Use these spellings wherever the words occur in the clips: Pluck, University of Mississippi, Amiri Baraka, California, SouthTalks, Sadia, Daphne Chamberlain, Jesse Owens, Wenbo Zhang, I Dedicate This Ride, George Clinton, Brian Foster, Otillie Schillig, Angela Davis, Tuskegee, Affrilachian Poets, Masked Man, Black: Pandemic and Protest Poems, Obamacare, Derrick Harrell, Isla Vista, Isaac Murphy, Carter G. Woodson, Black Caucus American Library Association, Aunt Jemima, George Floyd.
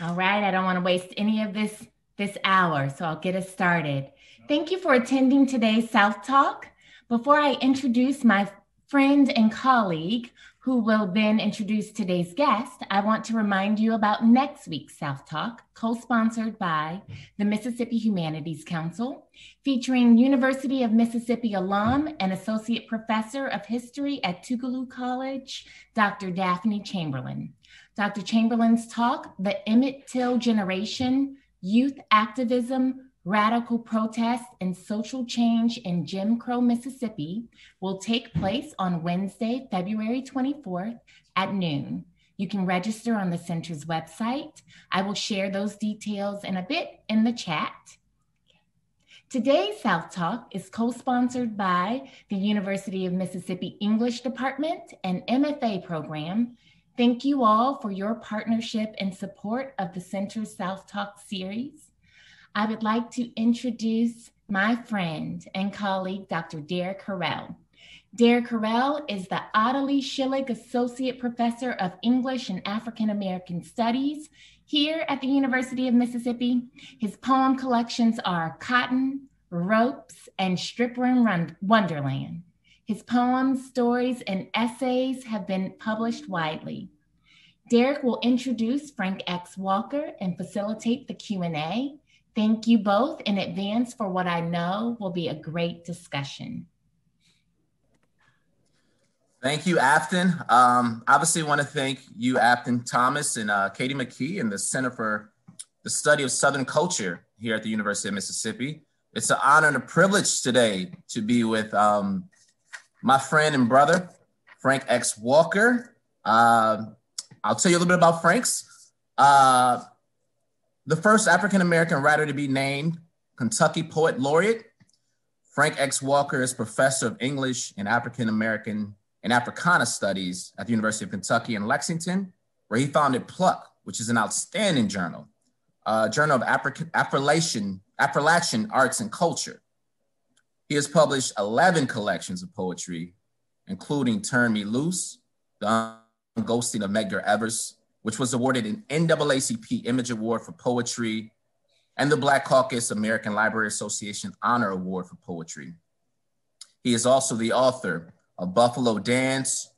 All right, I don't want to waste any of this hour, so I'll get us started. Thank you for attending today's South Talk. Before I introduce my friend and colleague, who will then introduce today's guest, I want to remind you about next week's South Talk, co-sponsored by the Mississippi Humanities Council, featuring University of Mississippi alum and Associate Professor of History at Tougaloo College, Dr. Daphne Chamberlain. Dr. Chamberlain's talk, The Emmett Till Generation, Youth Activism, Radical Protest and Social Change in Jim Crow, Mississippi, will take place on Wednesday, February 24th at noon. You can register on the center's website. I will share those details in a bit in the chat. Today's South Talk is co-sponsored by the University of Mississippi English Department and MFA program. Thank you all for your partnership and support of the center's South Talk series. I would like to introduce my friend and colleague, Dr. Derrick Harrell. Derrick Harrell is the Otillie Schillig Associate Professor of English and African American Studies here at the University of Mississippi. His poem collections are Cotton, Ropes, and Stripper in Wonderland. His poems, stories, and essays have been published widely. Derrick will introduce Frank X. Walker and facilitate the Q&A. Thank you both in advance for what I know will be a great discussion. Thank you, Afton. Obviously want to thank you, Afton Thomas and Katie McKee and the Center for the Study of Southern Culture here at the University of Mississippi. It's an honor and a privilege today to be with my friend and brother, Frank X. Walker. I'll tell you a little bit about Frank's. The first African-American writer to be named Kentucky Poet Laureate, Frank X. Walker is Professor of English and African-American and Africana Studies at the University of Kentucky in Lexington, where he founded Pluck, which is an outstanding journal, Journal of Affrilachian Arts and Culture. He has published 11 collections of poetry, including Turn Me Loose, The Unghosting of Medgar Evers, which was awarded an NAACP Image Award for Poetry and the Black Caucus American Library Association Honor Award for Poetry. He is also the author of Buffalo Dance,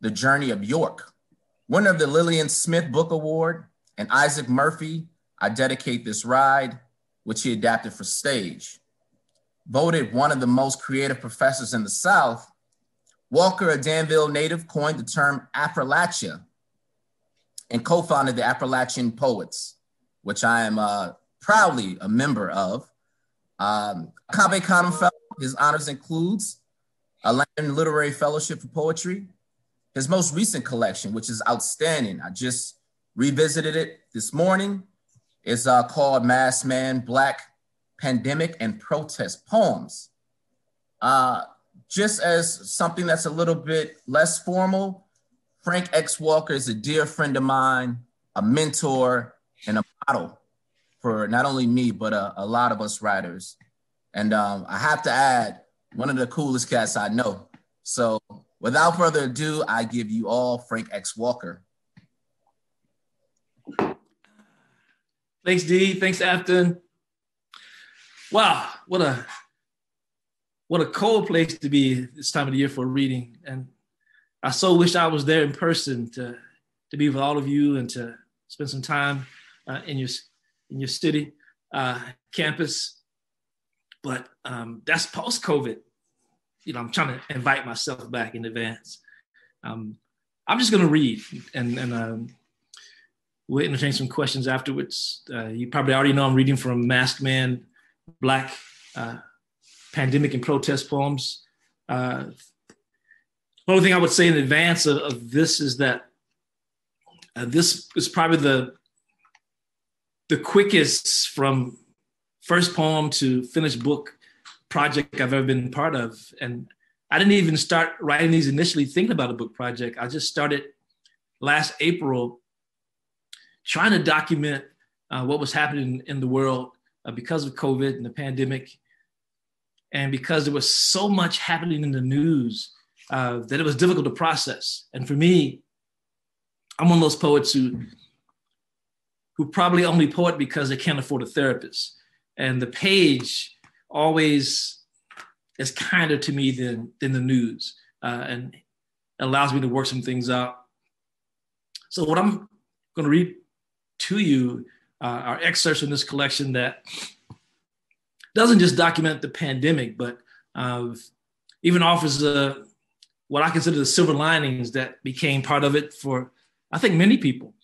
The Journey of York, winner of the Lillian Smith Book Award, and Isaac Murphy, I Dedicate This Ride, which he adapted for stage. Voted one of the most creative professors in the South, Walker, a Danville native, coined the term Affrilachian and co-founded the Affrilachian Poets, which I am proudly a member of. Cave Cotton Fellow, his honors includes a Land Literary Fellowship for Poetry. His most recent collection, which is outstanding, I just revisited it this morning, is called Masked Man, Black: Pandemic and Protest Poems. Just as something that's a little bit less formal, Frank X. Walker is a dear friend of mine, a mentor, and a model for not only me, but a lot of us writers. And I have to add, one of the coolest cats I know. So without further ado, I give you all Frank X. Walker. Thanks, Dee. Thanks, Afton. Wow, what a cold place to be this time of the year for reading. And I so wish I was there in person to be with all of you and to spend some time in your city campus. But that's post-COVID. You know, I'm trying to invite myself back in advance. I'm just going to read, and we'll entertain some questions afterwards. You probably already know I'm reading from Masked Man, Black Pandemic and Protest Poems. The only thing I would say in advance of this is that this is probably the quickest from first poem to finished book project I've ever been part of. And I didn't even start writing these initially thinking about a book project. I just started last April trying to document what was happening in the world because of COVID and the pandemic. And because there was so much happening in the news that it was difficult to process. And for me, I'm one of those poets who who probably only poet because they can't afford a therapist. And the page always is kinder to me than the news, and allows me to work some things out. So what I'm going to read to you are excerpts from this collection that doesn't just document the pandemic, but even offers what I consider the silver linings that became part of it for, I think, many people,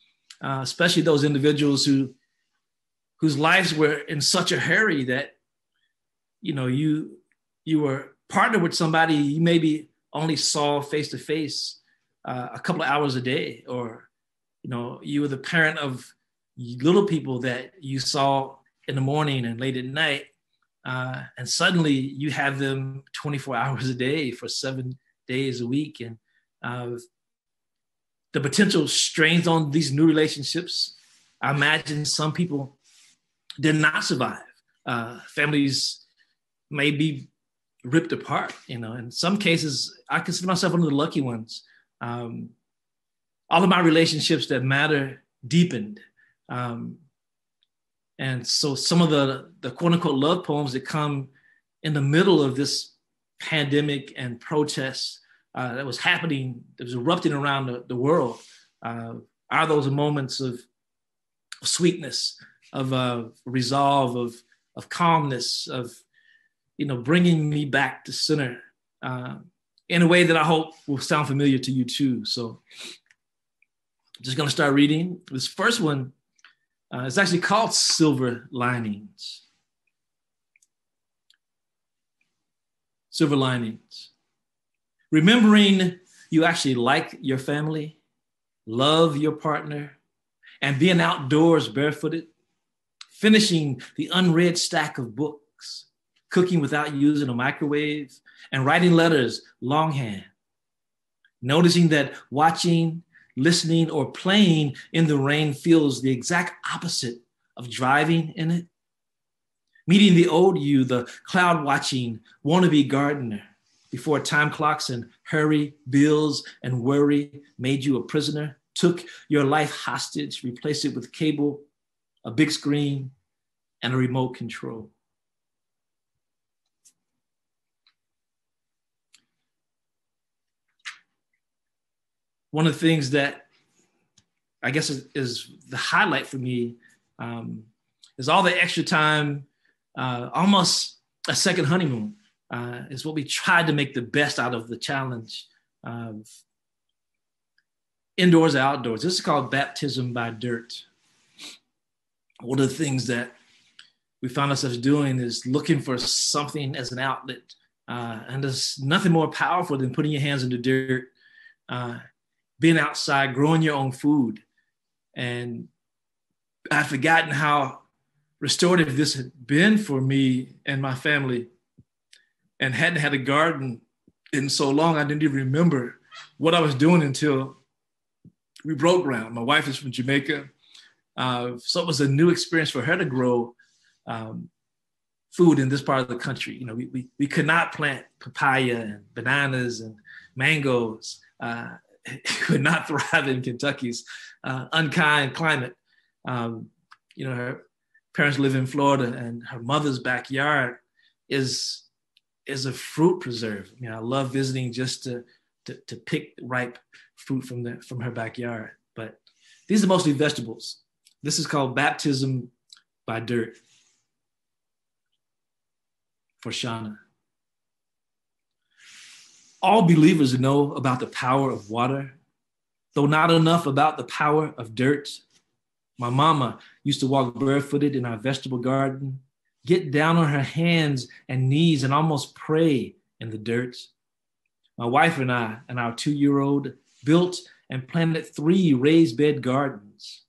especially those individuals whose lives were in such a hurry that, you know, you were partnered with somebody you maybe only saw face to face a couple of hours a day, or, you know, you were the parent of little people that you saw in the morning and late at night, and suddenly you have them 24 hours a day for 7 days a week, and the potential strains on these new relationships. I imagine some people did not survive. Families may be ripped apart, you know. In some cases, I consider myself one of the lucky ones. All of my relationships that matter deepened. And so some of the quote unquote love poems that come in the middle of this pandemic and protest that was happening, that was erupting around the world, are those moments of sweetness, of resolve, of calmness, of, you know, bringing me back to center in a way that I hope will sound familiar to you too. So I'm just gonna start reading. This first one is actually called Silver Linings. Silver Linings. Remembering you actually like your family, love your partner, and being outdoors barefooted, finishing the unread stack of books, cooking without using a microwave, and writing letters longhand. Noticing that watching, listening, or playing in the rain feels the exact opposite of driving in it. Meeting the old you, the cloud-watching, wannabe gardener, before time clocks and hurry, bills, and worry made you a prisoner, took your life hostage, replaced it with cable, a big screen, and a remote control. One of the things that I guess is the highlight for me is all the extra time, almost a second honeymoon, is what we tried to make the best out of the challenge of indoors or outdoors. This is called baptism by dirt. One of the things that we found ourselves doing is looking for something as an outlet. And there's nothing more powerful than putting your hands in the dirt, being outside, growing your own food. And I'd forgotten how restorative this had been for me and my family, and hadn't had a garden in so long, I didn't even remember what I was doing until we broke ground. My wife is from Jamaica. So it was a new experience for her to grow food in this part of the country. You know, we could not plant papaya and bananas and mangoes. It could not thrive in Kentucky's unkind climate. You know, her parents live in Florida, and her mother's backyard is a fruit preserve. You know, I love visiting just to pick ripe fruit from her backyard. But these are mostly vegetables. This is called Baptism by Dirt, for Shauna. All believers know about the power of water, though not enough about the power of dirt. My mama used to walk barefooted in our vegetable garden, get down on her hands and knees and almost pray in the dirt. My wife and I and our 2-year-old built and planted 3 raised bed gardens.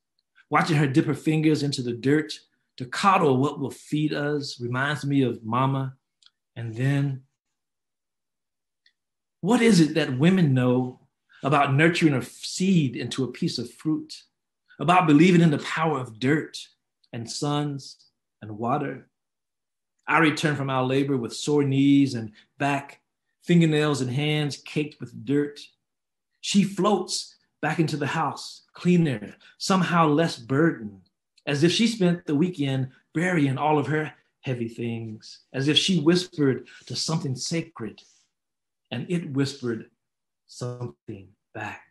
Watching her dip her fingers into the dirt to coddle what will feed us reminds me of mama. And then, what is it that women know about nurturing a seed into a piece of fruit, about believing in the power of dirt and suns and water? I returned from our labor with sore knees and back, fingernails and hands caked with dirt. She floats back into the house, cleaner, somehow less burdened, as if she spent the weekend burying all of her heavy things, as if she whispered to something sacred and it whispered something back.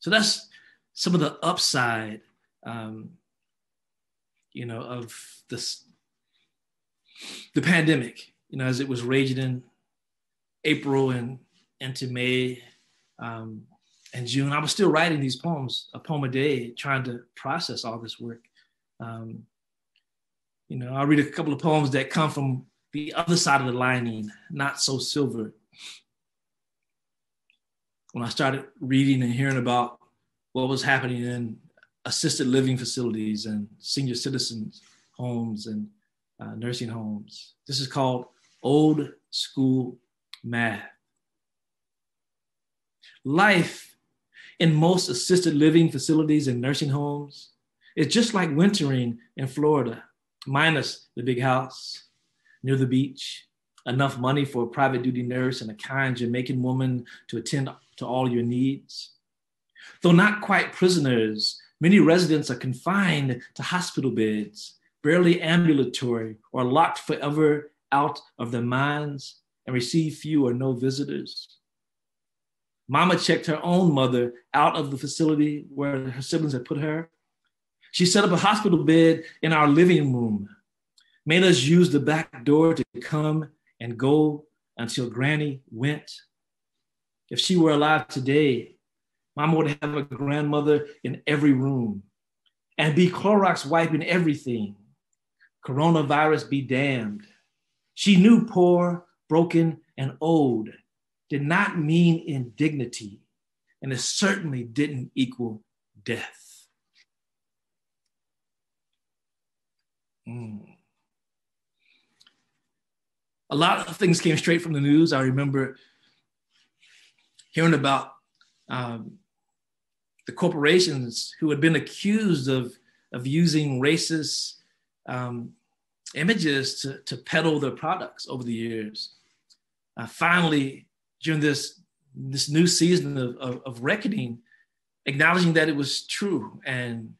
So that's some of the upside, of the pandemic, as it was raging in April and into May and June. I was still writing these poems, a poem a day, trying to process all this work. I'll read a couple of poems that come from the other side of the lining, not so silver. When I started reading and hearing about what was happening in assisted living facilities and senior citizens homes and nursing homes, this is called old school math. Life in most assisted living facilities and nursing homes is just like wintering in Florida, minus the big house near the beach, enough money for a private duty nurse and a kind Jamaican woman to attend to all your needs. Though not quite prisoners, many residents are confined to hospital beds, barely ambulatory or locked forever out of their minds and receive few or no visitors. Mama checked her own mother out of the facility where her siblings had put her. She set up a hospital bed in our living room, made us use the back door to come and go until Granny went. If she were alive today, Mama would have a grandmother in every room and be Clorox wiping everything. Coronavirus be damned. She knew poor, broken, and old did not mean indignity, and it certainly didn't equal death. A lot of things came straight from the news. I remember hearing about the corporations who had been accused of using racist images to peddle their products over the years. Finally, during this new season of reckoning, acknowledging that it was true and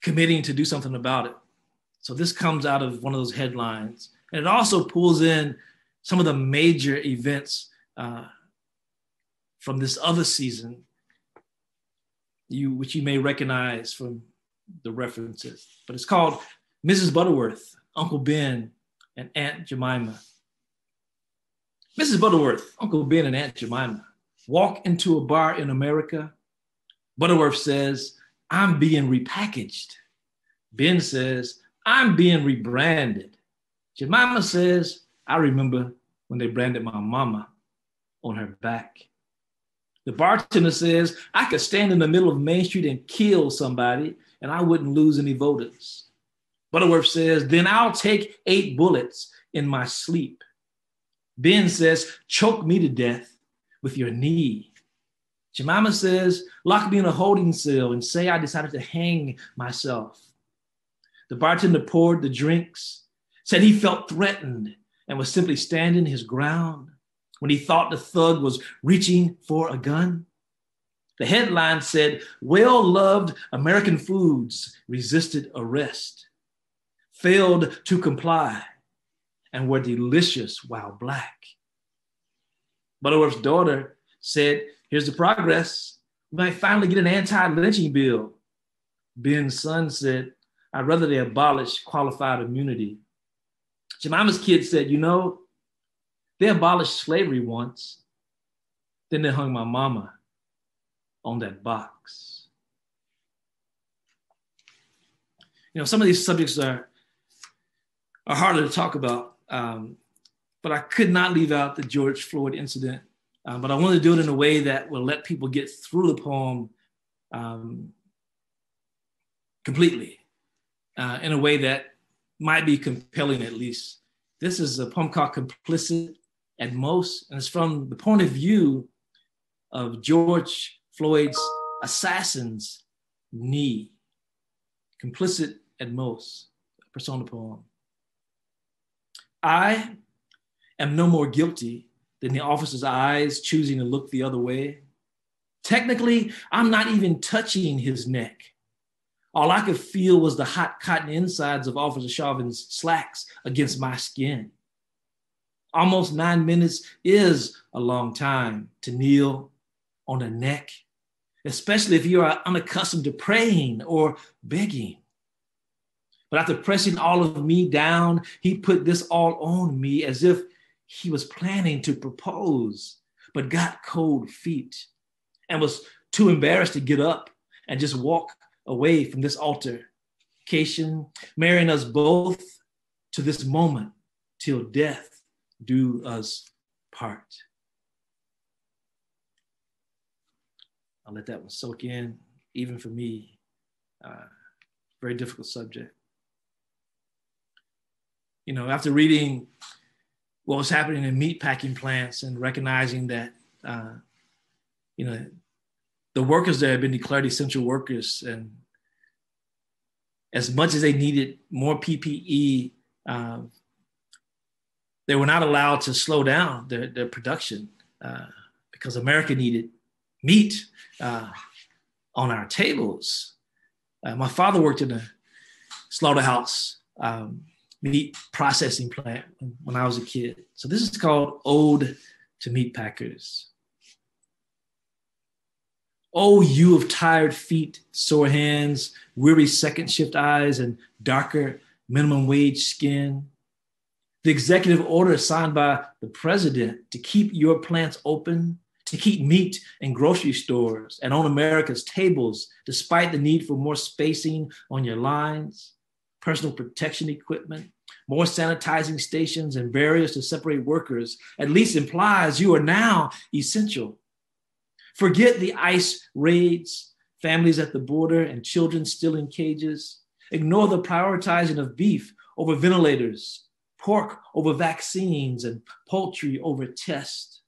committing to do something about it. So this comes out of one of those headlines. And it also pulls in some of the major events from this other season, which you may recognize from the references. But it's called Mrs. Butterworth, Uncle Ben, and Aunt Jemima. Mrs. Butterworth, Uncle Ben, and Aunt Jemima walk into a bar in America. Butterworth says, "I'm being repackaged." Ben says, "I'm being rebranded." Jemima says, "I remember when they branded my mama on her back." The bartender says, "I could stand in the middle of Main Street and kill somebody, and I wouldn't lose any voters." Butterworth says, "Then I'll take 8 bullets in my sleep." Ben says, "Choke me to death with your knee." Jemima says, "Lock me in a holding cell and say I decided to hang myself." The bartender poured the drinks, said he felt threatened and was simply standing his ground when he thought the thug was reaching for a gun. The headline said, "Well-loved American Foods resisted arrest, failed to comply, and were delicious while black." Butterworth's daughter said, "Here's the progress. We might finally get an anti-lynching bill." Ben's son said, "I'd rather they abolish qualified immunity." Jemima's kid said, "They abolished slavery once. Then they hung my mama on that box." Some of these subjects are harder to talk about, but I could not leave out the George Floyd incident. But I wanted to do it in a way that will let people get through the poem completely, in a way that might be compelling at least. This is a poem called Complicit at Most, and it's from the point of view of George Floyd's assassin's knee. Complicit at Most, a persona poem. I am no more guilty than the officer's eyes choosing to look the other way. Technically, I'm not even touching his neck. All I could feel was the hot cotton insides of Officer Chauvin's slacks against my skin. Almost 9 minutes is a long time to kneel on a neck, especially if you are unaccustomed to praying or begging. But after pressing all of me down, he put this all on me as if he was planning to propose, but got cold feet and was too embarrassed to get up and just walk away from this altercation, marrying us both to this moment till death do us part. I'll let that one soak in, even for me, very difficult subject. You know, after reading what was happening in meatpacking plants and recognizing that, you know, the workers there had been declared essential workers, and as much as they needed more PPE, they were not allowed to slow down their production because America needed meat on our tables. My father worked in a slaughterhouse meat processing plant when I was a kid. So this is called Ode to Meatpackers. Oh, you of tired feet, sore hands, weary second shift eyes, and darker minimum wage skin. The executive order signed by the president to keep your plants open, to keep meat in grocery stores and on America's tables, despite the need for more spacing on your lines, personal protection equipment, more sanitizing stations, and barriers to separate workers, at least implies you are now essential. Forget the ICE raids, families at the border, and children still in cages. Ignore the prioritizing of beef over ventilators, pork over vaccines, and poultry over tests.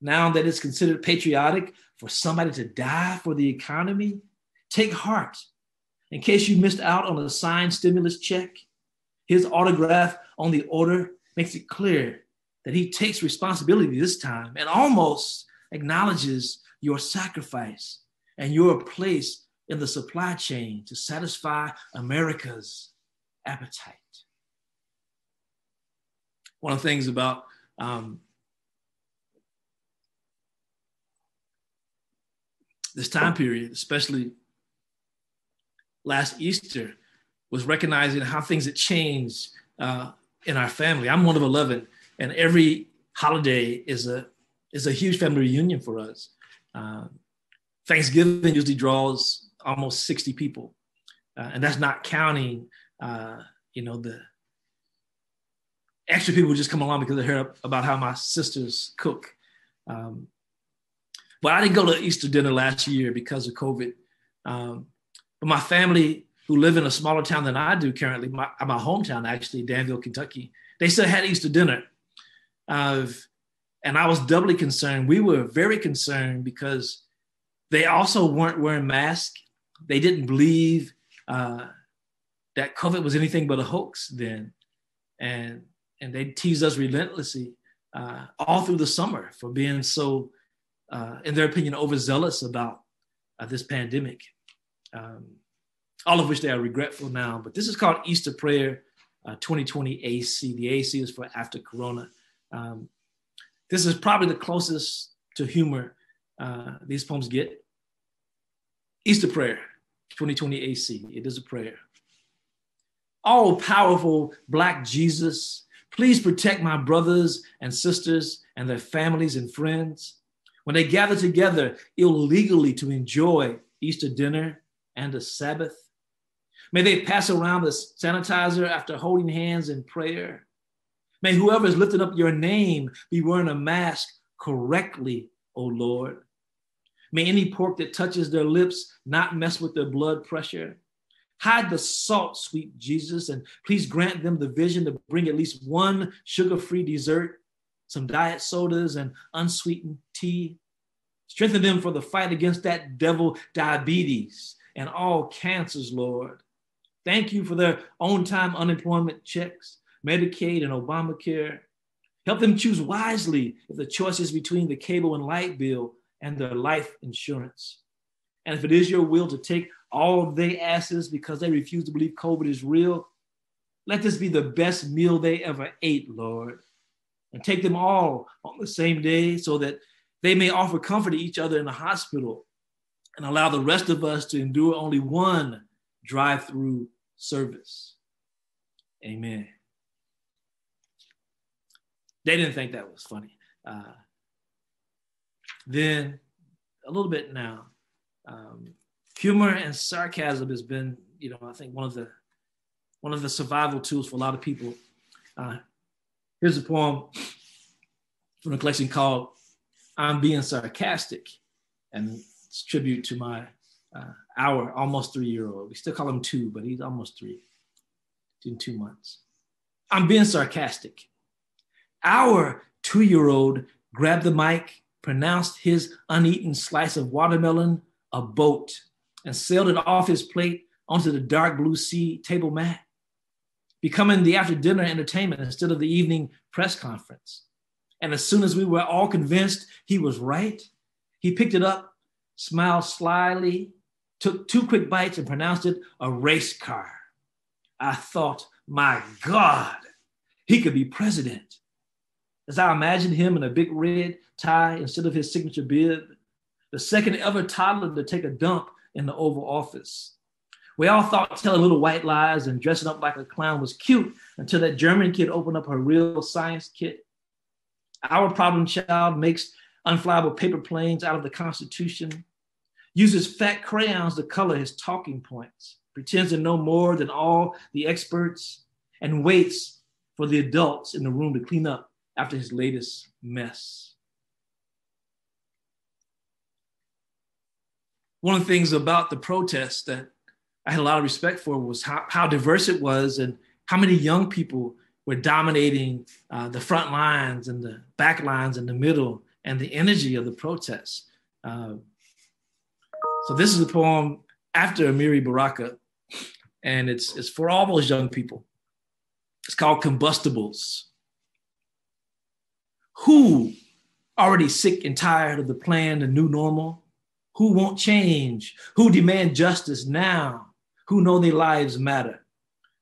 Now that it's considered patriotic for somebody to die for the economy, take heart. In case you missed out on a signed stimulus check, his autograph on the order makes it clear that he takes responsibility this time and almost acknowledges your sacrifice and your place in the supply chain to satisfy America's appetite. One of the things about this time period, especially last Easter, was recognizing how things had changed in our family. I'm one of 11, and every holiday is a huge family reunion for us. Thanksgiving usually draws almost 60 people, and that's not counting, you know, the extra people would just come along because they heard about how my sisters cook. But I didn't go to Easter dinner last year because of COVID. But my family, who live in a smaller town than I do currently, my hometown actually, Danville, Kentucky, they still had Easter dinner. And I was doubly concerned. We were very concerned because they also weren't wearing masks. They didn't believe that COVID was anything but a hoax then. And they teased us relentlessly all through the summer for being so, in their opinion, overzealous about this pandemic, all of which they are regretful now. But this is called Easter Prayer 2020 AC. The AC is for after Corona. This is probably the closest to humor these poems get. Easter Prayer 2020 AC. It is a prayer. All powerful Black Jesus, please protect my brothers and sisters and their families and friends when they gather together illegally to enjoy Easter dinner and a Sabbath. May they pass around the sanitizer after holding hands in prayer. May whoever is lifting up your name be wearing a mask correctly, O Lord. May any pork that touches their lips not mess with their blood pressure. Hide the salt, sweet Jesus, and please grant them the vision to bring at least one sugar-free dessert, some diet sodas, and unsweetened tea. Strengthen them for the fight against that devil diabetes and all cancers, Lord. Thank you for their on-time unemployment checks, Medicaid, and Obamacare. Help them choose wisely if the choice is between the cable and light bill and their life insurance. And if it is your will to take all of their asses because they refuse to believe COVID is real, let this be the best meal they ever ate, Lord. And take them all on the same day so that they may offer comfort to each other in the hospital and allow the rest of us to endure only one drive-through service. Amen. They didn't think that was funny. Then a little bit now, humor and sarcasm has been, I think one of the survival tools for a lot of people. Here's a poem from a collection called "I'm Being Sarcastic," and it's a tribute to my our almost 3-year-old. We still call him 2, but he's almost 3 in 2 months. I'm being sarcastic. Our 2-year-old grabbed the mic, pronounced his uneaten slice of watermelon a boat, and sailed it off his plate onto the dark blue sea table mat, becoming the after-dinner entertainment instead of the evening press conference. And as soon as we were all convinced he was right, he picked it up, smiled slyly, took 2 quick bites, and pronounced it a race car. I thought, my God, he could be president. As I imagined him in a big red tie instead of his signature bib, the second ever toddler to take a dump in the Oval Office. We all thought telling little white lies and dressing up like a clown was cute until that German kid opened up her real science kit. Our problem child makes unflyable paper planes out of the Constitution, uses fat crayons to color his talking points, pretends to know more than all the experts, and waits for the adults in the room to clean up after his latest mess. One of the things about the protest that I had a lot of respect for was how diverse it was and how many young people were dominating the front lines and the back lines and the middle and the energy of the protest. So this is a poem after Amiri Baraka, and it's for all those young people. It's called Combustibles. Who already sick and tired of the plan, the new normal? Who won't change? Who demand justice now? Who know their lives matter?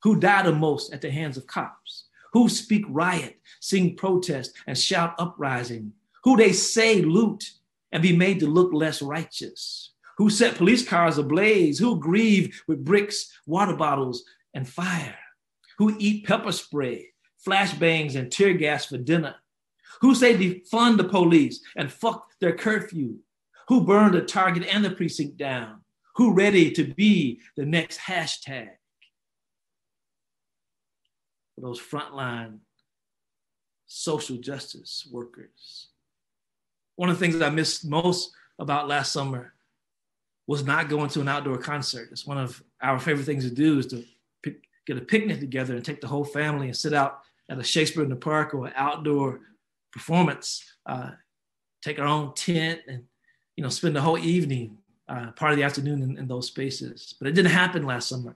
Who die the most at the hands of cops? Who speak riot, sing protest, and shout uprising? Who they say loot and be made to look less righteous? Who set police cars ablaze? Who grieve with bricks, water bottles, and fire? Who eat pepper spray, flashbangs, and tear gas for dinner? Who say defund the police and fuck their curfew? Who burned the Target and the precinct down? Who ready to be the next hashtag? For those frontline social justice workers. One of the things that I missed most about last summer was not going to an outdoor concert. It's one of our favorite things to do is to get a picnic together and take the whole family and sit out at a Shakespeare in the Park or an outdoor performance. Take our own tent and spend the whole evening, part of the afternoon in those spaces. But it didn't happen last summer.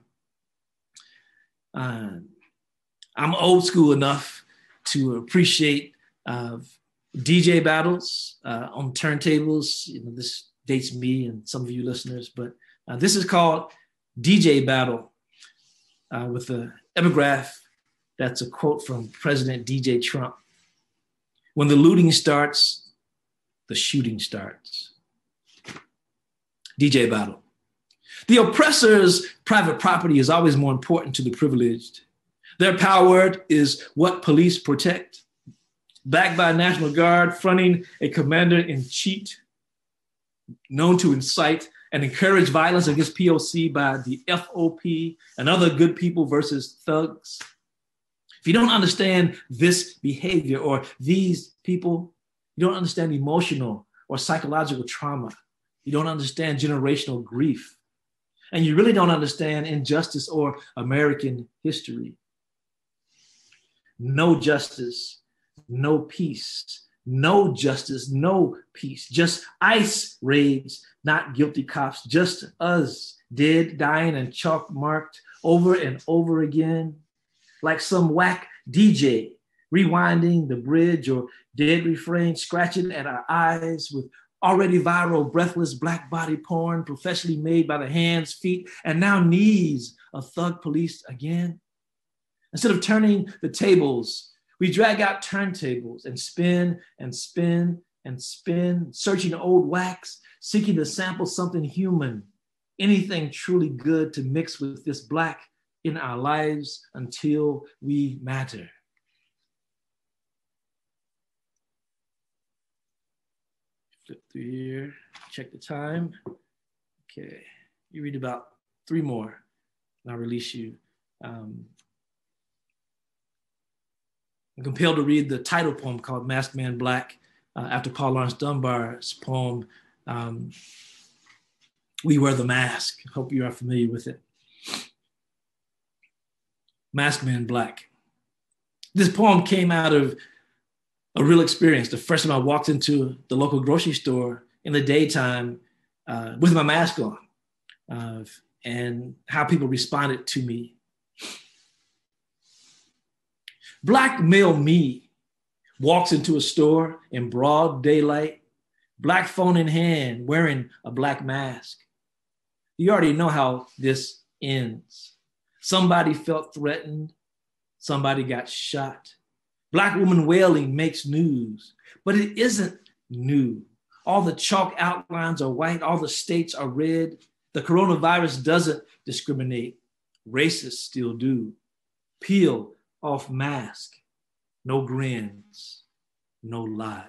I'm old school enough to appreciate DJ battles on turntables. This dates me and some of you listeners, but this is called DJ Battle with an epigraph that's a quote from President DJ Trump. When the looting starts, the shooting starts. DJ Battle. The oppressor's private property is always more important to the privileged. Their power word is what police protect. Backed by a National Guard, fronting a commander in chief, known to incite and encourage violence against POC by the FOP and other good people versus thugs. If you don't understand this behavior or these people, you don't understand emotional or psychological trauma. You don't understand generational grief. And you really don't understand injustice or American history. No justice, no peace. No justice, no peace, just ICE raids, not guilty cops, just us, dead, dying, and chalk marked over and over again, like some whack DJ, rewinding the bridge or dead refrain, scratching at our eyes with already viral, breathless black body porn, professionally made by the hands, feet, and now knees of thug police again? Instead of turning the tables, we drag out turntables and spin and spin and spin, searching old wax, seeking to sample something human, anything truly good to mix with this black in our lives until we matter. Flip through here, check the time. Okay, you read about three more and I'll release you. I'm compelled to read the title poem called Masked Man Black after Paul Laurence Dunbar's poem, We Wear the Mask. Hope you are familiar with it. Masked Man Black. This poem came out of a real experience. The first time I walked into the local grocery store in the daytime with my mask on and how people responded to me. Black male me walks into a store in broad daylight, black phone in hand, wearing a black mask. You already know how this ends. Somebody felt threatened. Somebody got shot. Black woman wailing makes news, but it isn't new. All the chalk outlines are white. All the states are red. The coronavirus doesn't discriminate. Racists still do. Peel off mask, no grins, no lies.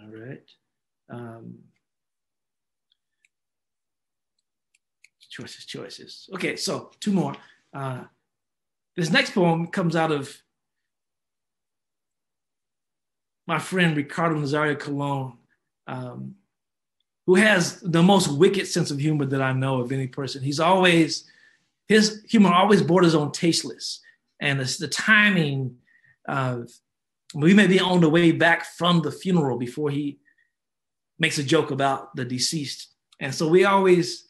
All right. Choices. Okay, so two more. This next poem comes out of my friend Ricardo Nazario Colon, who has the most wicked sense of humor that I know of any person. He's always, his humor always borders on tasteless. And it's the timing of, we may be on the way back from the funeral before he makes a joke about the deceased. And so we always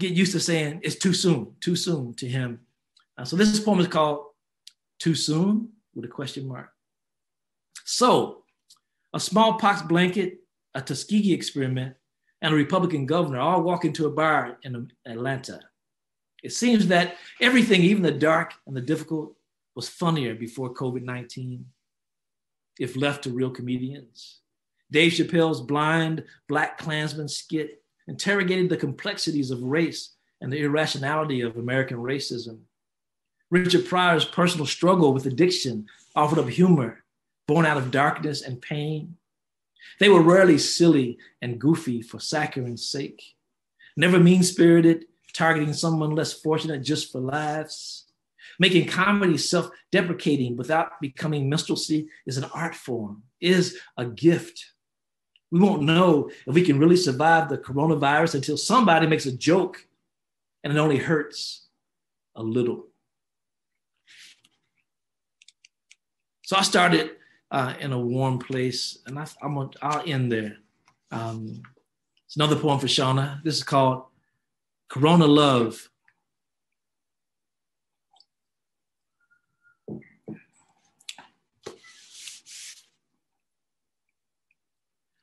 get used to saying, it's too soon to him. So this poem is called Too Soon, with a question mark. So a smallpox blanket, a Tuskegee experiment, and a Republican governor all walk into a bar in Atlanta. It seems that everything, even the dark and the difficult, was funnier before COVID-19, if left to real comedians. Dave Chappelle's blind Black Klansman skit interrogated the complexities of race and the irrationality of American racism. Richard Pryor's personal struggle with addiction offered up humor, born out of darkness and pain. They were rarely silly and goofy for saccharine's sake, never mean-spirited, targeting someone less fortunate just for laughs. Making comedy self-deprecating without becoming minstrelsy is an art form, is a gift. We won't know if we can really survive the coronavirus until somebody makes a joke and it only hurts a little. So I started in a warm place, and I'll end there. It's another poem for Shauna. This is called Corona Love.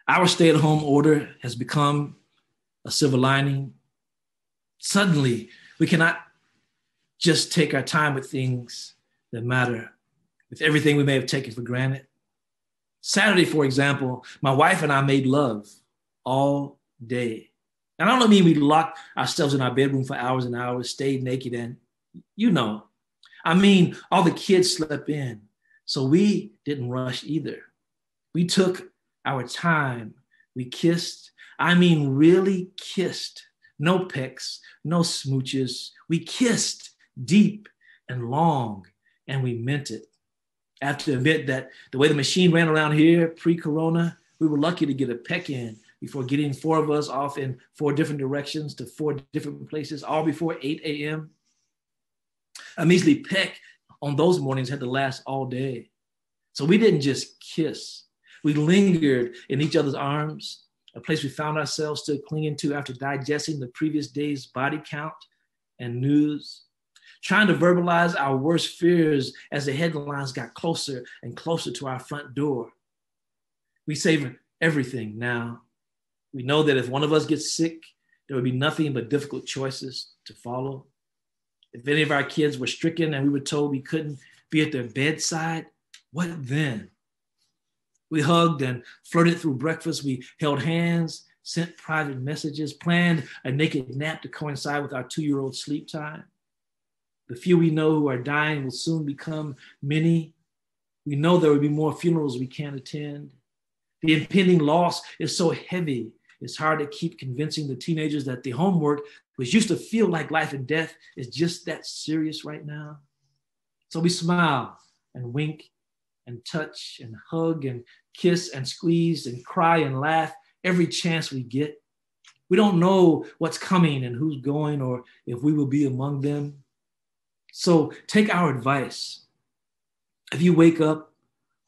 Our stay-at-home order has become a silver lining. Suddenly, we cannot just take our time with things that matter, with everything we may have taken for granted. Saturday, for example, my wife and I made love all day. And I don't mean we locked ourselves in our bedroom for hours and hours, stayed naked, and you know. I mean, all the kids slept in, so we didn't rush either. We took our time, we kissed. I mean, really kissed. No pecks, no smooches. We kissed deep and long, and we meant it. I have to admit that the way the machine ran around here pre-corona, we were lucky to get a peck in before getting four of us off in four different directions to four different places, all before 8 a.m. A measly peck on those mornings had to last all day. So we didn't just kiss. We lingered in each other's arms, a place we found ourselves still clinging to after digesting the previous day's body count and news, trying to verbalize our worst fears as the headlines got closer and closer to our front door. We savor everything now. We know that if one of us gets sick, there would be nothing but difficult choices to follow. If any of our kids were stricken and we were told we couldn't be at their bedside, what then? We hugged and flirted through breakfast. We held hands, sent private messages, planned a naked nap to coincide with our two-year-old sleep time. The few we know who are dying will soon become many. We know there will be more funerals we can't attend. The impending loss is so heavy, it's hard to keep convincing the teenagers that the homework, which used to feel like life and death, is just that serious right now. So we smile and wink and touch and hug and kiss and squeeze and cry and laugh every chance we get. We don't know what's coming and who's going or if we will be among them. So take our advice. If you wake up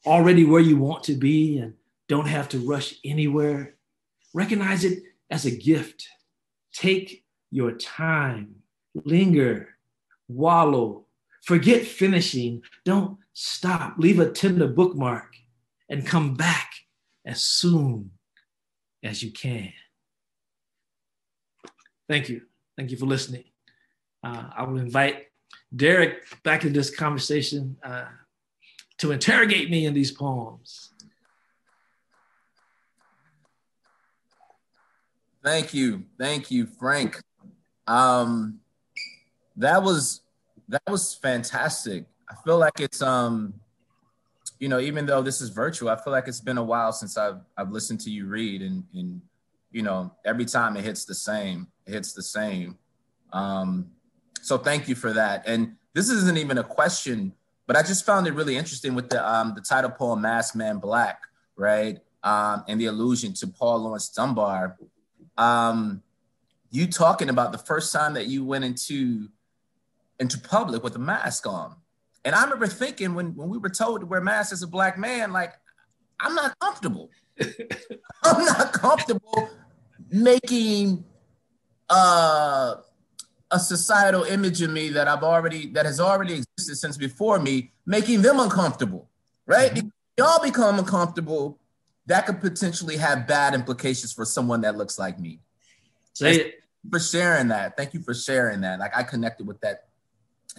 already where you want to be and don't have to rush anywhere, recognize it as a gift. Take your time, linger, wallow, forget finishing, don't stop, leave a tender bookmark and come back as soon as you can. Thank you. Thank you for listening. I will invite Derrick back to this conversation to interrogate me in these poems. Thank you, Frank. That was fantastic. I feel like it's even though this is virtual, I feel like it's been a while since I've listened to you read, and every time it hits the same. So thank you for that. And this isn't even a question, but I just found it really interesting with the title poem "Masked Man, Black," right? And the allusion to Paul Laurence Dunbar. You talking about the first time that you went into public with a mask on. And I remember thinking when we were told to wear masks as a Black man, like, I'm not comfortable. I'm not comfortable making a societal image of me that has already existed since before me, making them uncomfortable, right? Mm-hmm. If y'all become uncomfortable, that could potentially have bad implications for someone that looks like me. Thank you for sharing that. Like, I connected with that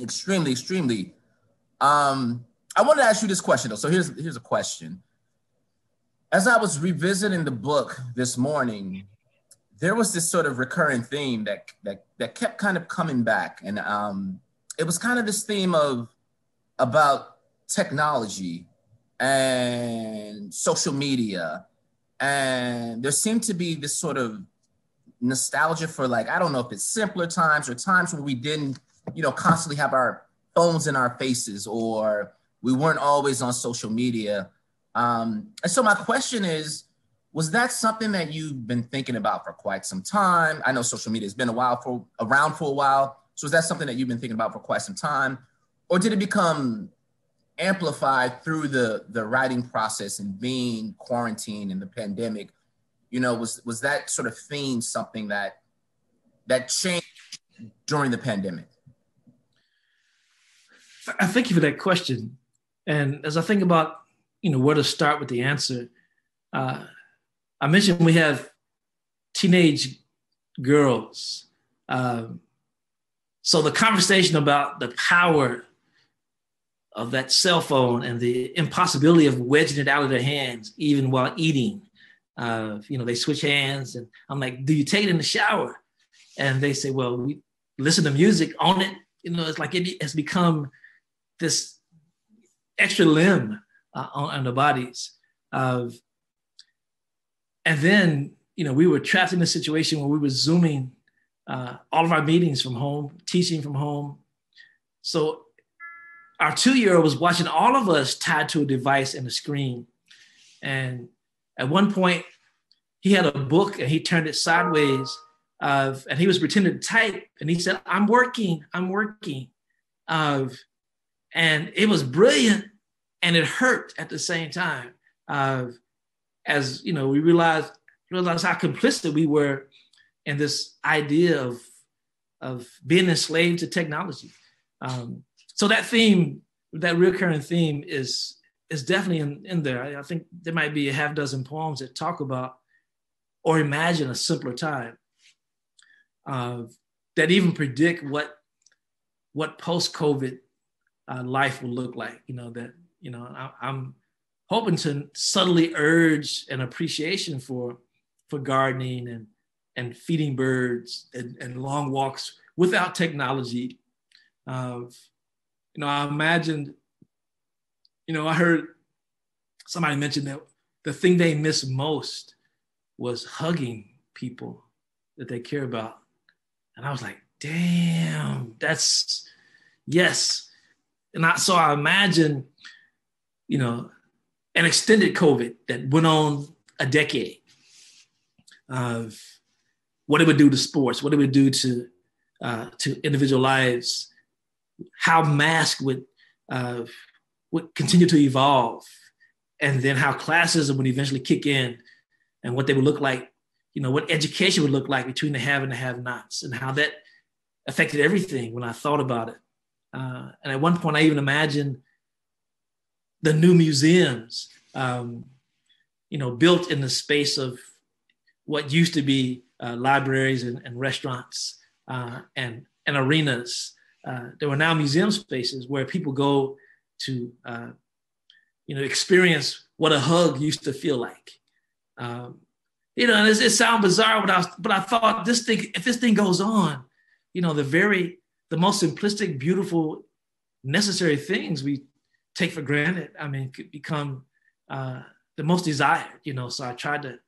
extremely, extremely. I wanted to ask you this question though. So here's a question. As I was revisiting the book this morning, there was this sort of recurring theme that kept kind of coming back. And it was kind of this theme about technology and social media. And there seemed to be this sort of nostalgia for, like, I don't know if it's simpler times or times when we didn't, constantly have our phones in our faces or we weren't always on social media. And so my question is, was that something that you've been thinking about for quite some time? I know social media has been around for a while. So is that something that you've been thinking about for quite some time? Or did it become amplified through the writing process and being quarantined and the pandemic? Was that sort of theme something that changed during the pandemic? I thank you for that question. And as I think about, where to start with the answer, I mentioned we have teenage girls. So the conversation about the power of that cell phone and the impossibility of wedging it out of their hands, even while eating. They switch hands and I'm like, do you take it in the shower? And they say, well, we listen to music on it. It's like it has become this extra limb on the bodies. And then, we were trapped in a situation where we were Zooming all of our meetings from home, teaching from home. So our 2-year-old was watching all of us tied to a device and a screen. And at one point, he had a book and he turned it sideways and he was pretending to type. And he said, I'm working. And it was brilliant and it hurt at the same time. As we realized how complicit we were in this idea of being enslaved to technology. So that theme, that recurring theme is definitely in there. I think there might be a half dozen poems that talk about or imagine a simpler time that even predict what post-COVID life will look like. You know, that, you know, I'm hoping to subtly urge an appreciation for gardening and feeding birds and long walks without technology. You know, I imagined, you know, I heard somebody mention that the thing they miss most was hugging people that they care about. And I was like, damn, that's, yes. And so I imagine, you know, an extended COVID that went on a decade of what it would do to sports, what it would do to individual lives, how masks would continue to evolve, and then how classism would eventually kick in, and what they would look like, you know, what education would look like between the have and the have-nots, and how that affected everything when I thought about it. And at one point, I even imagined the new museums, you know, built in the space of what used to be libraries and restaurants and arenas. There were now museum spaces where people go to, you know, experience what a hug used to feel like. You know, and it sounds bizarre, but I thought this thing, if this thing goes on, you know, the most simplistic, beautiful, necessary things we take for granted, I mean, could become the most desired, you know. So I tried to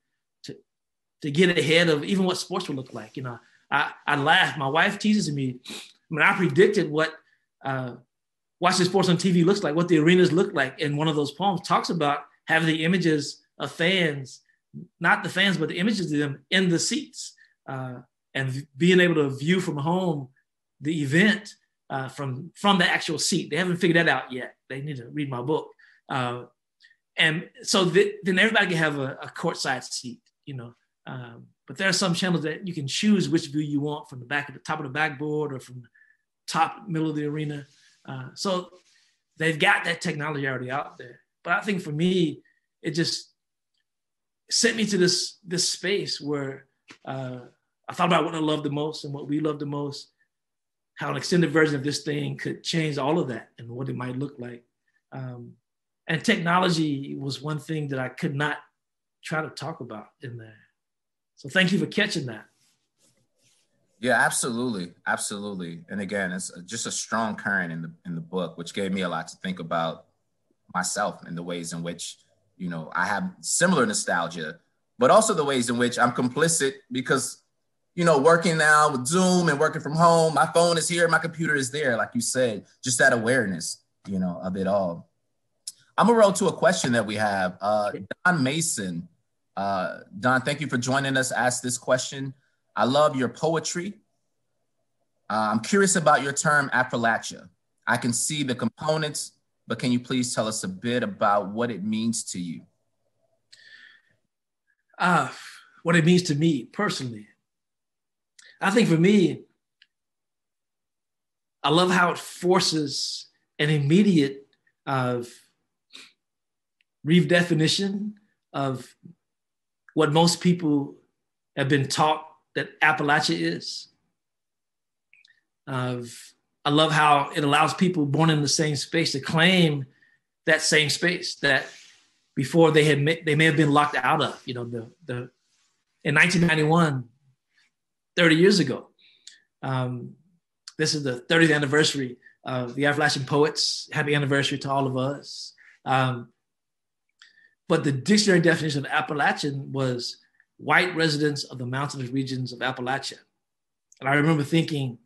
get ahead of even what sports would look like. You know, I laugh. My wife teases me. I mean, I predicted what watching sports on TV looks like, what the arenas look like. And one of those poems talks about having the images of fans, not the fans, but the images of them in the seats, and being able to view from home the event from the actual seat. They haven't figured that out yet. They need to read my book. And so then everybody can have a courtside seat, you know. But there are some channels that you can choose which view you want, from the back of the top of the backboard or from the top middle of the arena. So they've got that technology already out there. But I think for me, it just sent me to this space where I thought about what I love the most and what we love the most, how an extended version of this thing could change all of that and what it might look like. And technology was one thing that I could not try to talk about in there. So thank you for catching that. Yeah, absolutely. Absolutely. And again, it's just a strong current in the book, which gave me a lot to think about myself and the ways in which, you know, I have similar nostalgia, but also the ways in which I'm complicit because, you know, working now with Zoom and working from home, my phone is here, my computer is there, like you said, just that awareness, you know, of it all. I'm gonna roll to a question that we have. Don Mason. Don, thank you for joining us. Ask this question. I love your poetry. I'm curious about your term Affrilachian. I can see the components, but can you please tell us a bit about what it means to you? What it means to me personally. I think for me, I love how it forces an immediate redefinition of what most people have been taught that Appalachia is. I love how it allows people born in the same space to claim that same space that before they may have been locked out of. You know, in 1991, 30 years ago, this is the 30th anniversary of the Affrilachian Poets. Happy anniversary to all of us. But the dictionary definition of Appalachian was white residents of the mountainous regions of Appalachia. And I remember thinking,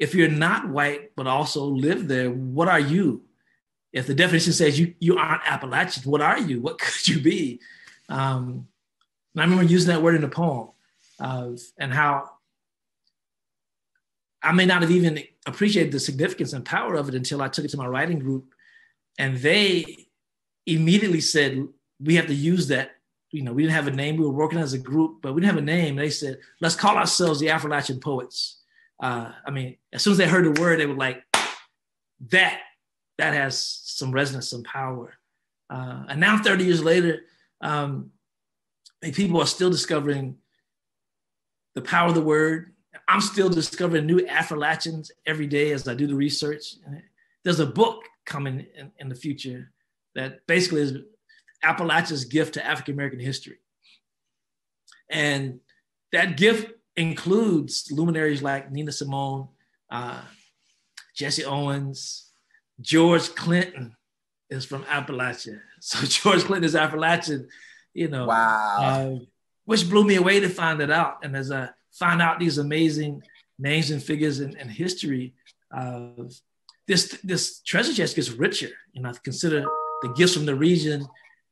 if you're not white, but also live there, what are you? If the definition says you aren't Appalachian, what are you? What could you be? And I remember using that word in a poem and how I may not have even appreciated the significance and power of it until I took it to my writing group. And they immediately said, we have to use that. You know, we didn't have a name. We were working as a group, but we didn't have a name. They said, let's call ourselves the Affrilachian Poets. I mean, as soon as they heard the word, they were like, that has some resonance, some power. And now 30 years later, people are still discovering the power of the word. I'm still discovering new Affrilachians every day as I do the research. There's a book coming in the future that basically is Appalachia's gift to African-American history. And that gift includes luminaries like Nina Simone, Jesse Owens, George Clinton is from Appalachia. So George Clinton is Affrilachian, you know. Wow. Which blew me away to find that out. And as I find out these amazing names and figures and history, this treasure chest gets richer. You know, I consider the gifts from the region.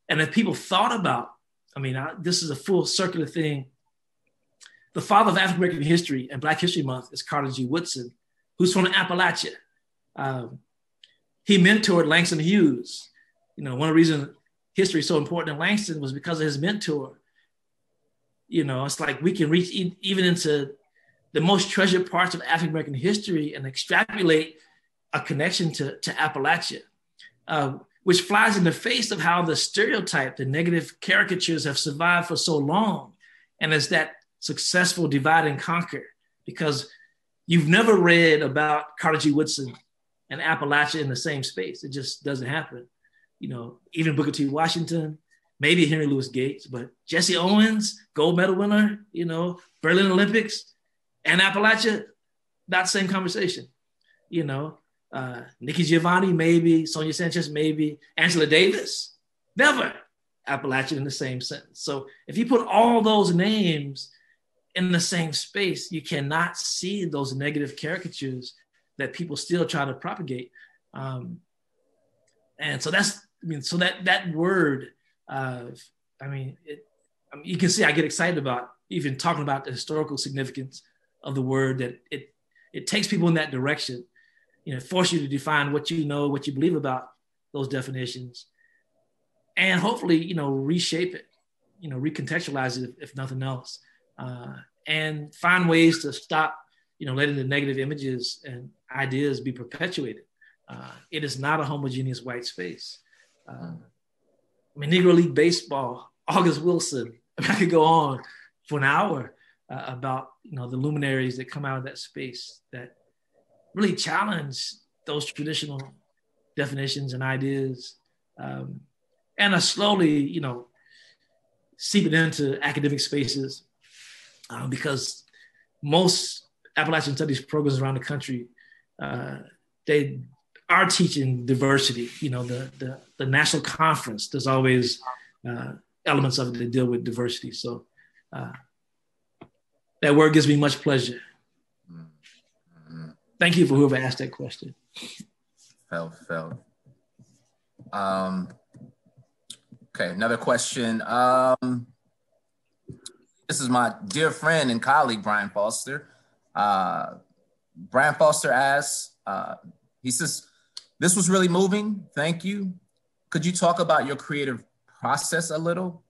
And if people thought about, I mean, this is a full circular thing. The father of African American history and Black History Month is Carter G. Woodson, who's from Appalachia. He mentored Langston Hughes. You know, one of the reasons history is so important in Langston was because of his mentor. You know, it's like we can reach even into the most treasured parts of African American history and extrapolate a connection to Appalachia, which flies in the face of how the stereotype, the negative caricatures have survived for so long. And it's that successful divide and conquer, because you've never read about Carter G. Woodson and Appalachia in the same space. It just doesn't happen. You know, even Booker T. Washington, maybe Henry Louis Gates, but Jesse Owens, gold medal winner, you know, Berlin Olympics, and Appalachia, that same conversation. You know, Nikki Giovanni, maybe, Sonia Sanchez, maybe, Angela Davis, never Appalachian in the same sentence. So if you put all those names in the same space, you cannot see those negative caricatures that people still try to propagate. And so that's, I mean, so that word, you can see I get excited about even talking about the historical significance of the word, that it takes people in that direction, you know, force you to define what you know, what you believe about those definitions, and hopefully, you know, reshape it, you know, recontextualize it if nothing else, and find ways to stop, you know, letting the negative images and ideas be perpetuated. It is not a homogeneous white space. I mean, Negro League Baseball, August Wilson, I could go on for an hour about, you know, the luminaries that come out of that space that really challenge those traditional definitions and ideas, and are slowly, you know, seeping into academic spaces, because most Appalachian Studies programs around the country, they are teaching diversity. You know, the national conference, there's always elements of it that deal with diversity. So that word gives me much pleasure. Thank you for whoever asked that question. Okay, another question. This is my dear friend and colleague, Brian Foster. Brian Foster asks, he says, "This was really moving. Thank you. Could you talk about your creative process a little?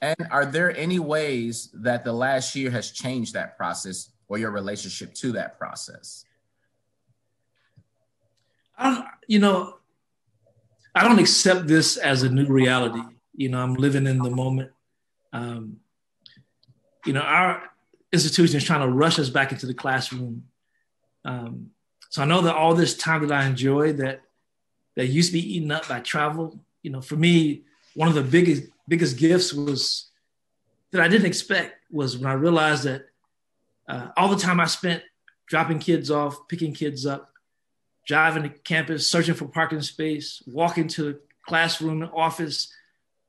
And are there any ways that the last year has changed that process or your relationship to that process?" I don't accept this as a new reality. You know, I'm living in the moment. You know, our institution is trying to rush us back into the classroom. So I know that all this time that I enjoy that used to be eaten up by travel. You know, for me, one of the biggest gifts was that I didn't expect was when I realized that all the time I spent dropping kids off, picking kids up, driving to campus, searching for parking space, walking to the classroom, office,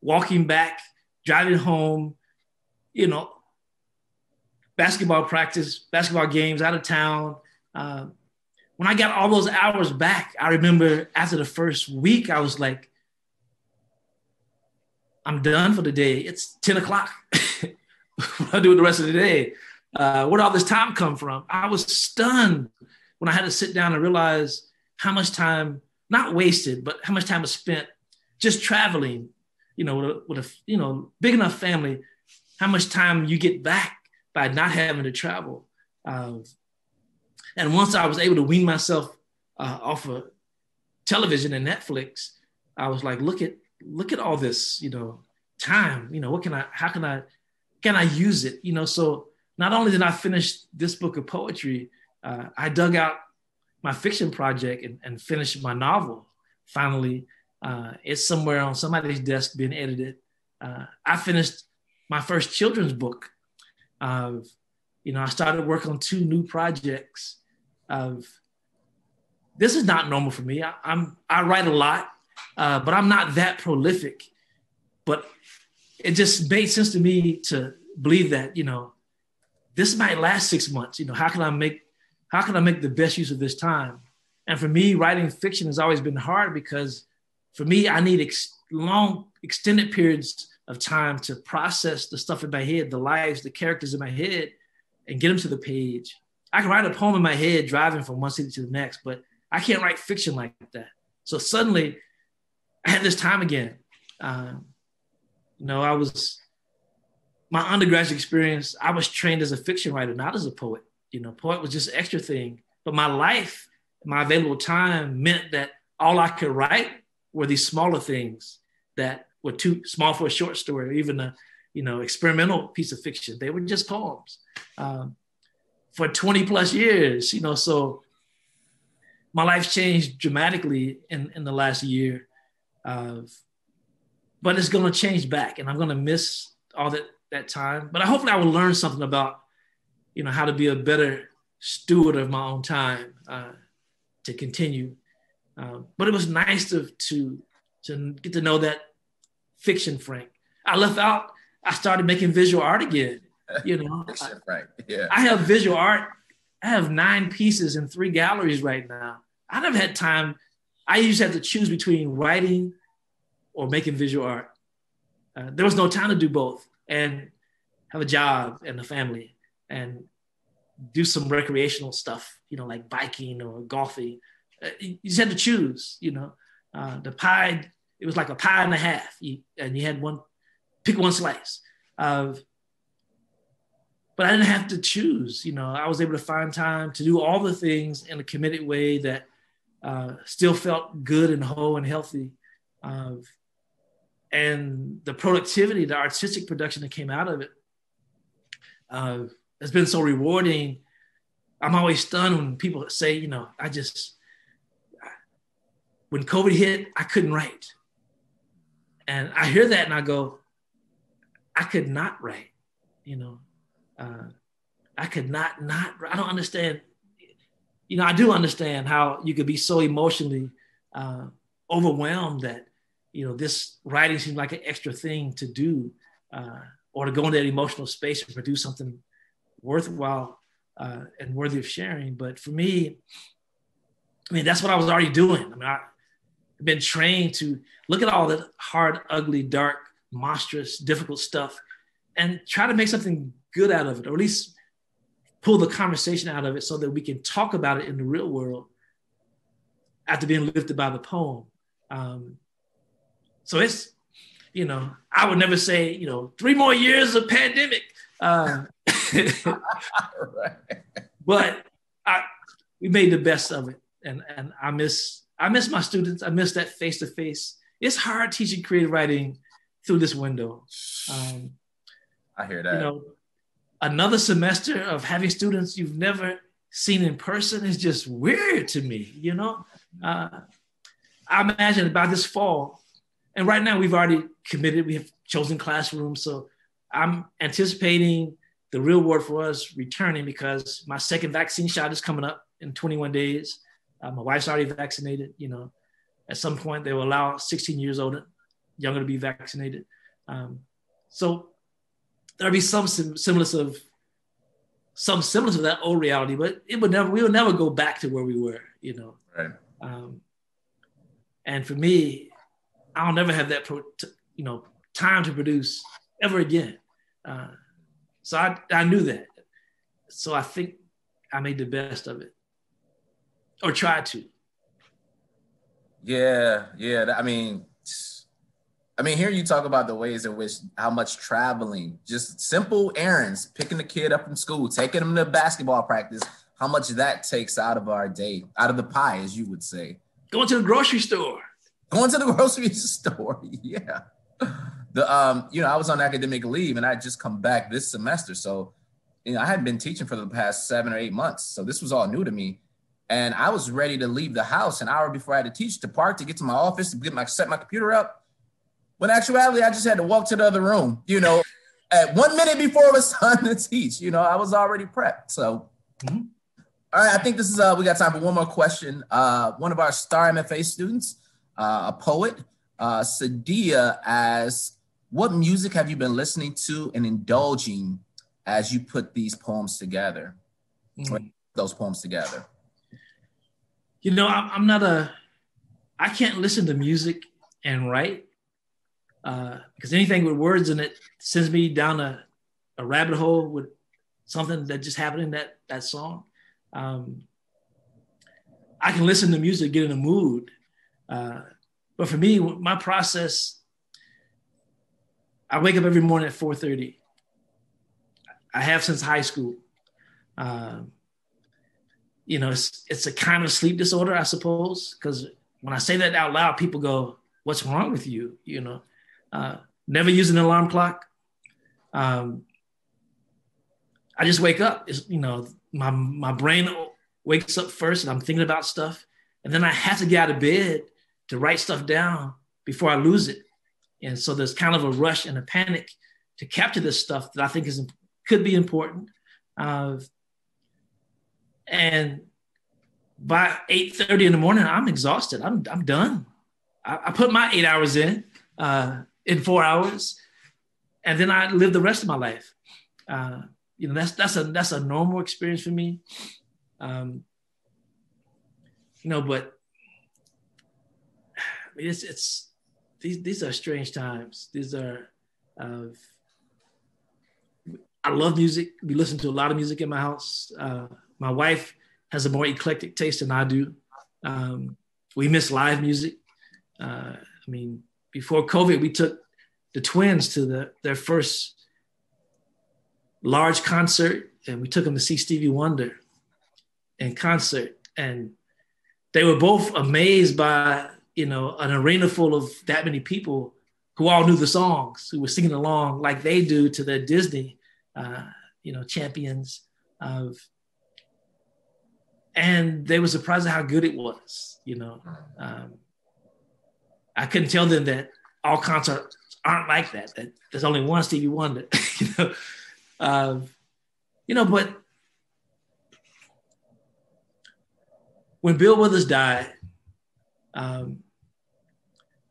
walking back, driving home, you know, basketball practice, basketball games out of town. When I got all those hours back, I remember after the first week, I was like, I'm done for the day. It's 10 o'clock. What do I do the rest of the day? Where did all this time come from? I was stunned when I had to sit down and realize how much time, not wasted, but how much time was spent just traveling, you know, with a you know, big enough family, how much time you get back by not having to travel. And once I was able to wean myself off of television and Netflix, I was like, look at all this, time, what can I, how can I use it? So not only did I finish this book of poetry, I dug out my fiction project and finished my novel. Finally, it's somewhere on somebody's desk being edited. I finished my first children's book. I started work on 2 new projects. This is not normal for me. I write a lot, but I'm not that prolific. But it just made sense to me to believe that, this might last 6 months. How can I make the best use of this time? And for me, writing fiction has always been hard because for me, I need long, extended periods of time to process the stuff in my head, the lives, the characters in my head, and get them to the page. I can write a poem in my head driving from one city to the next, but I can't write fiction like that. So suddenly I had this time again. My undergraduate experience, I was trained as a fiction writer, not as a poet. Poet was just an extra thing, but my life, my available time meant that all I could write were these smaller things that were too small for a short story, or even a, experimental piece of fiction. They were just poems for 20 plus years, so my life changed dramatically in the last year, but it's going to change back and I'm going to miss all that time. But hopefully I will learn something about, how to be a better steward of my own time to continue. But it was nice to get to know that fiction, Frank. I left out, I started making visual art again, Fiction, Frank. Yeah. I have visual art. I have 9 pieces in 3 galleries right now. I never had time. I used to have to choose between writing or making visual art. There was no time to do both and have a job and a family and do some recreational stuff, like biking or golfing. You just had to choose, the pie, it was like a pie and a half, and you had pick one slice. But I didn't have to choose, I was able to find time to do all the things in a committed way that still felt good and whole and healthy. And the productivity, the artistic production that came out of it has been so rewarding. I'm always stunned when people say, when COVID hit, I couldn't write. And I hear that and I go, I could not write, I could not I don't understand. I do understand how you could be so emotionally overwhelmed that, this writing seemed like an extra thing to do or to go into that emotional space and produce something worthwhile and worthy of sharing. But for me, that's what I was already doing. I've been trained to look at all that hard, ugly, dark, monstrous, difficult stuff and try to make something good out of it, or at least pull the conversation out of it so that we can talk about it in the real world after being lifted by the poem. So it's, I would never say, 3 more years of pandemic. But we made the best of it. And I miss my students. I miss that face-to-face. It's hard teaching creative writing through this window. I hear that. Another semester of having students you've never seen in person is just weird to me, I imagine by this fall, and right now we've already committed, we have chosen classrooms. So I'm anticipating the real world for us returning because my second vaccine shot is coming up in 21 days. My wife's already vaccinated, At some point they will allow 16 years old, younger to be vaccinated. So there'll be some semblance of that old reality, but we will never go back to where we were, Right. And for me, I'll never have that, time to produce ever again. So I knew that. So I think I made the best of it, or tried to. Yeah. I mean, here you talk about the ways in which how much traveling, just simple errands, picking the kid up from school, taking them to basketball practice, how much that takes out of our day, out of the pie, as you would say. Going to the grocery store. Going to the grocery store, yeah. I was on academic leave and I just come back this semester. So, I hadn't been teaching for the past 7 or 8 months. So this was all new to me. And I was ready to leave the house an hour before I had to teach, to park, to get to my office, to set my computer up. When actually, I just had to walk to the other room, at 1 minute before it was time to teach, I was already prepped. So, All right, I think this is, we got time for one more question. One of our star MFA students, a poet, Sadia asks, what music have you been listening to and indulging as you put these poems together, those poems together? I can't listen to music and write because anything with words in it sends me down a rabbit hole with something that just happened in that song. I can listen to music, get in a mood. But for me, my process, I wake up every morning at 4:30. I have since high school. It's a kind of sleep disorder, I suppose, because when I say that out loud, people go, what's wrong with you? Never use an alarm clock. I just wake up. It's, my brain wakes up first and I'm thinking about stuff. And then I have to get out of bed to write stuff down before I lose it. And so there's kind of a rush and a panic to capture this stuff that I think could be important. And by 8:30 in the morning, I'm exhausted. I'm done. I put my 8 hours in 4 hours, and then I live the rest of my life. That's a normal experience for me. But I mean, it's these are strange times. These are. I love music. We listen to a lot of music in my house. My wife has a more eclectic taste than I do. We miss live music. Before COVID, we took the twins to their first large concert, and we took them to see Stevie Wonder in concert. And they were both amazed by, an arena full of that many people who all knew the songs, who were singing along like they do to their Disney champions of, and they were surprised at how good it was. I couldn't tell them that all concerts aren't like that. That there's only one Stevie Wonder. But when Bill Withers died,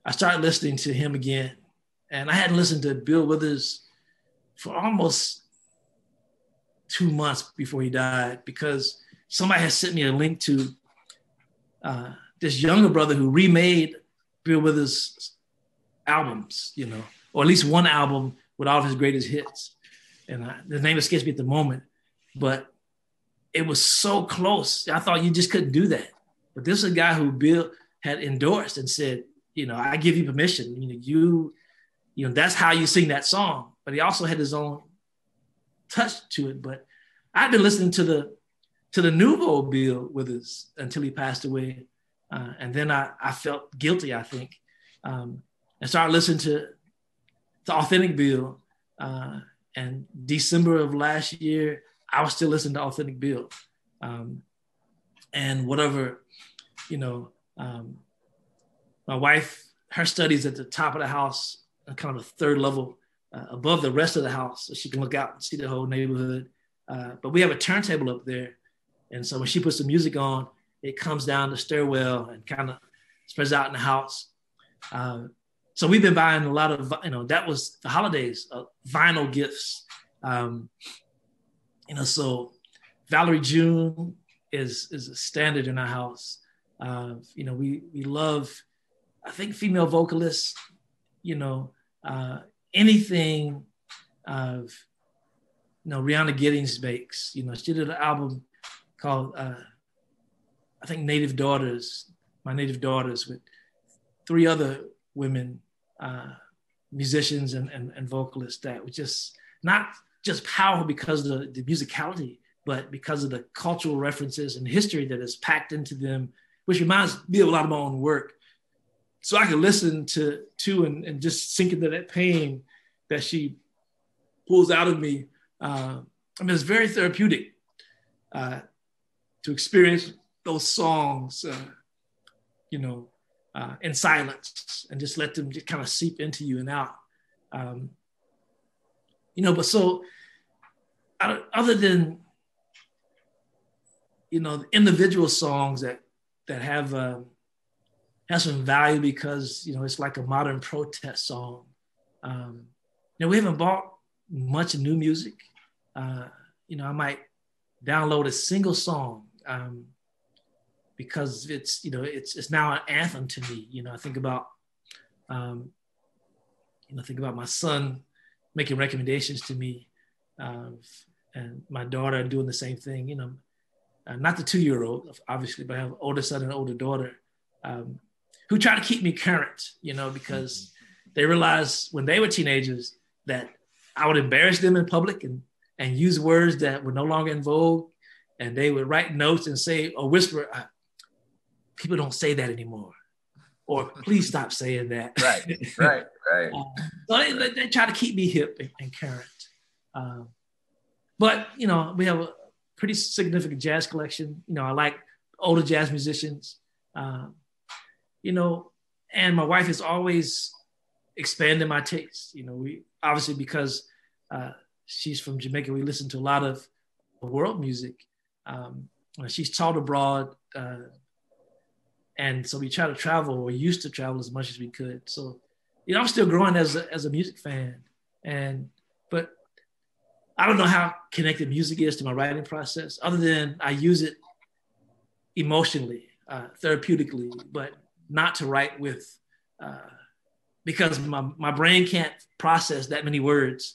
I started listening to him again, and I hadn't listened to Bill Withers for almost 2 months before he died, because somebody had sent me a link to this younger brother who remade Bill Withers' albums, or at least one album with all of his greatest hits. And the name escapes me at the moment, but it was so close. I thought you just couldn't do that. But this is a guy who Bill had endorsed and said, I give you permission. That's how you sing that song. But he also had his own touch to it. But I've been listening to the nouveau Bill Withers until he passed away, and then I felt guilty, I think, and started listening to Authentic Bill. And December of last year, I was still listening to Authentic Bill, and whatever, my wife, her studies at the top of the house, kind of a third level. Above the rest of the house, so she can look out and see the whole neighborhood. But we have a turntable up there. And so when she puts the music on, it comes down the stairwell and kind of spreads out in the house. So we've been buying a lot of, that was the holidays, vinyl gifts. So Valerie June is a standard in our house. We love, I think, female vocalists, anything of, Rihanna Giddings makes, she did an album called, I think, My Native Daughters, with 3 other women, musicians and vocalists that were just, not just powerful because of the musicality, but because of the cultural references and history that is packed into them, which reminds me of a lot of my own work. So I could listen to and just sink into that pain that she pulls out of me. I mean, it's very therapeutic to experience those songs, in silence, and just let them just kind of seep into you and out. But so other than, the individual songs that have some value because, it's like a modern protest song. We haven't bought much new music. I might download a single song because it's now an anthem to me. I think about, my son making recommendations to me and my daughter doing the same thing, not the 2-year-old, obviously, but I have an older son and an older daughter who try to keep me current, because they realized when they were teenagers that I would embarrass them in public and use words that were no longer in vogue. And they would write notes and say, or whisper, people don't say that anymore. Or please stop saying that. Right. So they try to keep me hip and current. But we have a pretty significant jazz collection. I like older jazz musicians. And my wife is always expanding my tastes. We obviously, because she's from Jamaica, we listen to a lot of world music. She's taught abroad. And so we try to travel, or used to travel as much as we could. So, I'm still growing as a music fan. But I don't know how connected music is to my writing process, other than I use it emotionally, therapeutically, but not to write with, because my brain can't process that many words,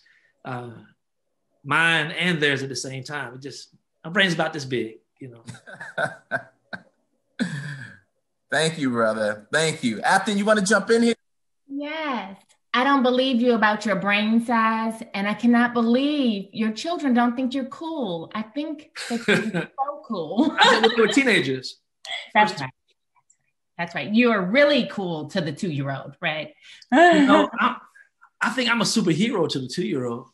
mine and theirs at the same time. My brain's about this big, Thank you, brother. Thank you. Afton, you want to jump in here? Yes. I don't believe you about your brain size, and I cannot believe your children don't think you're cool. I think that you're so cool. I said we were teenagers. That's right. You are really cool to the 2-year-old, right? I think I'm a superhero to the 2-year-old.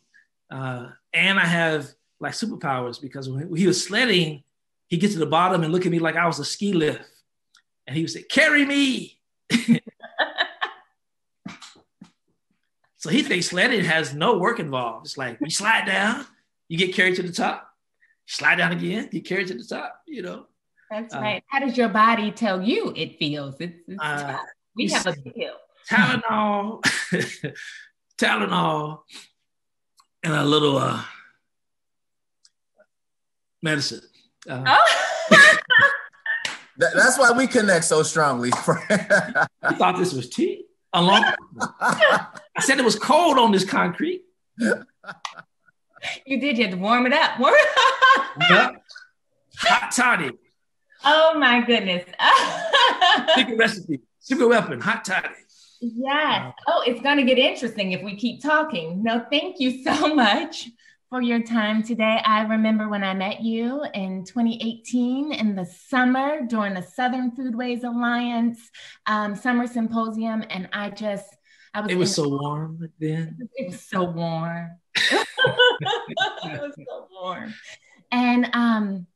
And I have like superpowers, because when he was sledding, he gets to the bottom and look at me like I was a ski lift. And he would say, carry me. So he thinks sledding has no work involved. It's like, you slide down, you get carried to the top. Slide down again, get carried to the top, That's right. How does your body tell you it feels? It's tough. We have a deal. Tylenol, and a little medicine. That's why we connect so strongly. I thought this was tea. I said it was cold on this concrete. You did. You had to warm it up. Yep. Hot toddy. Oh my goodness. Secret recipe, secret weapon, hot toddy. Yes. It's going to get interesting if we keep talking. No, thank you so much for your time today. I remember when I met you in 2018 in the summer during the Southern Foodways Alliance Summer Symposium. And it was so warm then. It was so warm. It was so warm. And,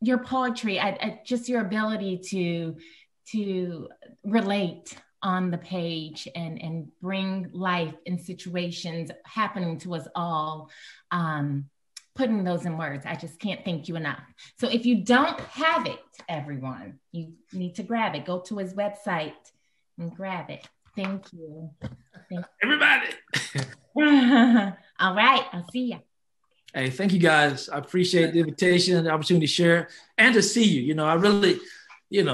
your poetry, just your ability to relate on the page and bring life in situations happening to us all, putting those in words. I just can't thank you enough. So if you don't have it, everyone, you need to grab it. Go to his website and grab it. Thank you. Everybody. All right, I'll see you. Hey, thank you guys. I appreciate the invitation and the opportunity to share and to see you. I really, it's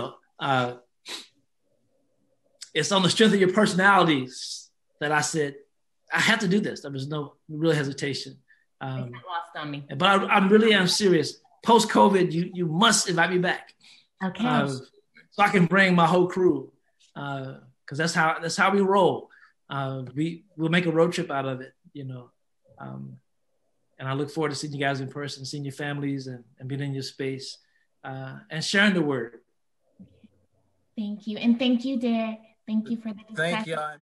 on the strength of your personalities that I said, I have to do this. There was no real hesitation. It got lost on me. But I'm serious. Post-COVID, you must invite me back. Okay. So I can bring my whole crew, because that's how we roll. We'll make a road trip out of it. And I look forward to seeing you guys in person, seeing your families, and being in your space and sharing the word. Thank you. And thank you, Derrick. Thank you for the discussion. Thank you.